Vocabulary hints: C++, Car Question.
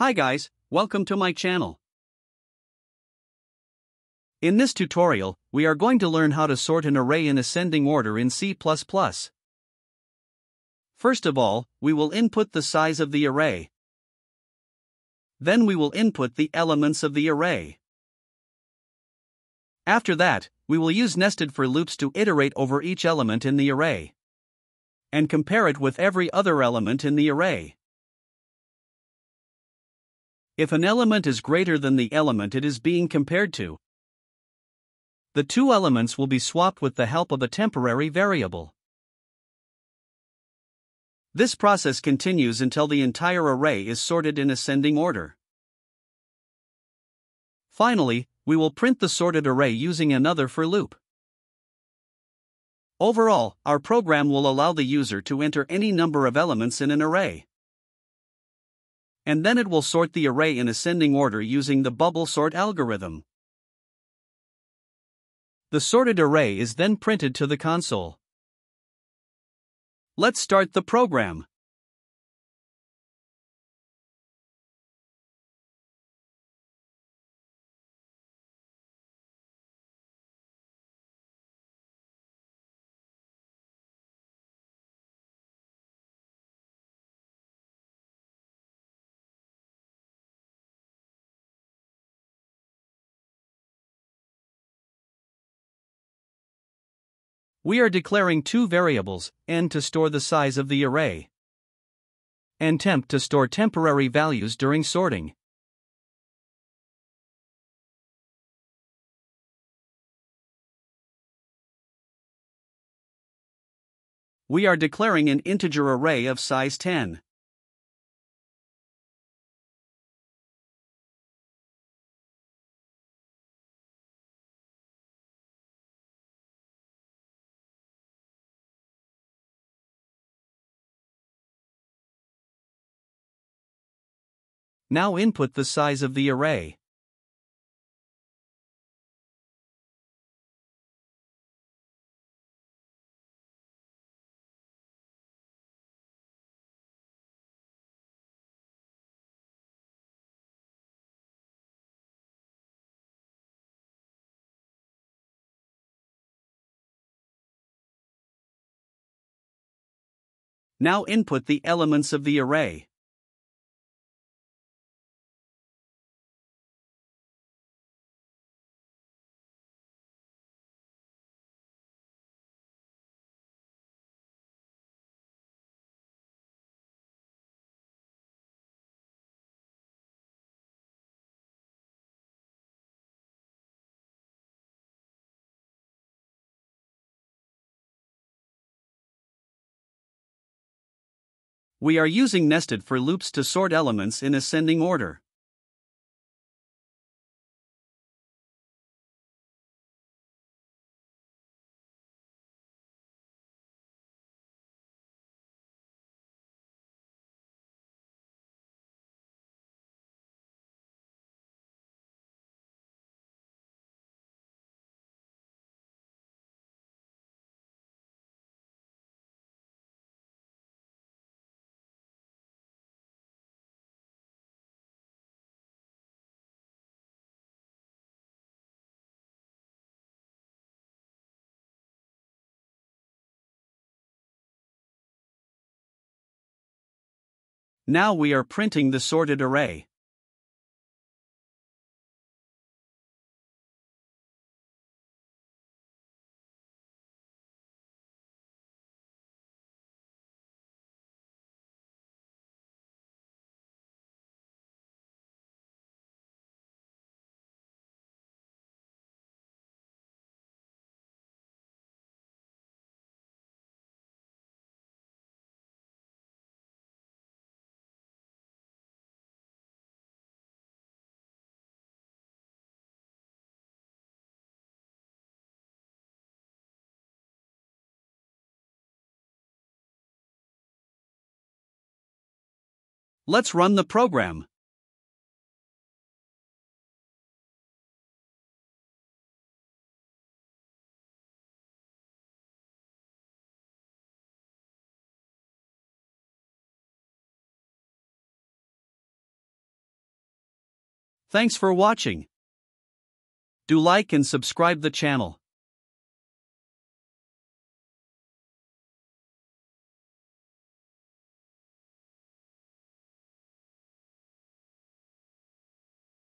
Hi guys, welcome to my channel. In this tutorial, we are going to learn how to sort an array in ascending order in C++. First of all, we will input the size of the array. Then we will input the elements of the array. After that, we will use nested for loops to iterate over each element in the array and compare it with every other element in the array. If an element is greater than the element it is being compared to, the two elements will be swapped with the help of a temporary variable. This process continues until the entire array is sorted in ascending order. Finally, we will print the sorted array using another for loop. Overall, our program will allow the user to enter any number of elements in an array, and then it will sort the array in ascending order using the bubble sort algorithm. The sorted array is then printed to the console. Let's start the program. We are declaring two variables, n to store the size of the array and temp to store temporary values during sorting. We are declaring an integer array of size 10. Now input the size of the array. Now input the elements of the array. We are using nested for loops to sort elements in ascending order. Now we are printing the sorted array. Let's run the program. Thanks for watching. Do like and subscribe the channel.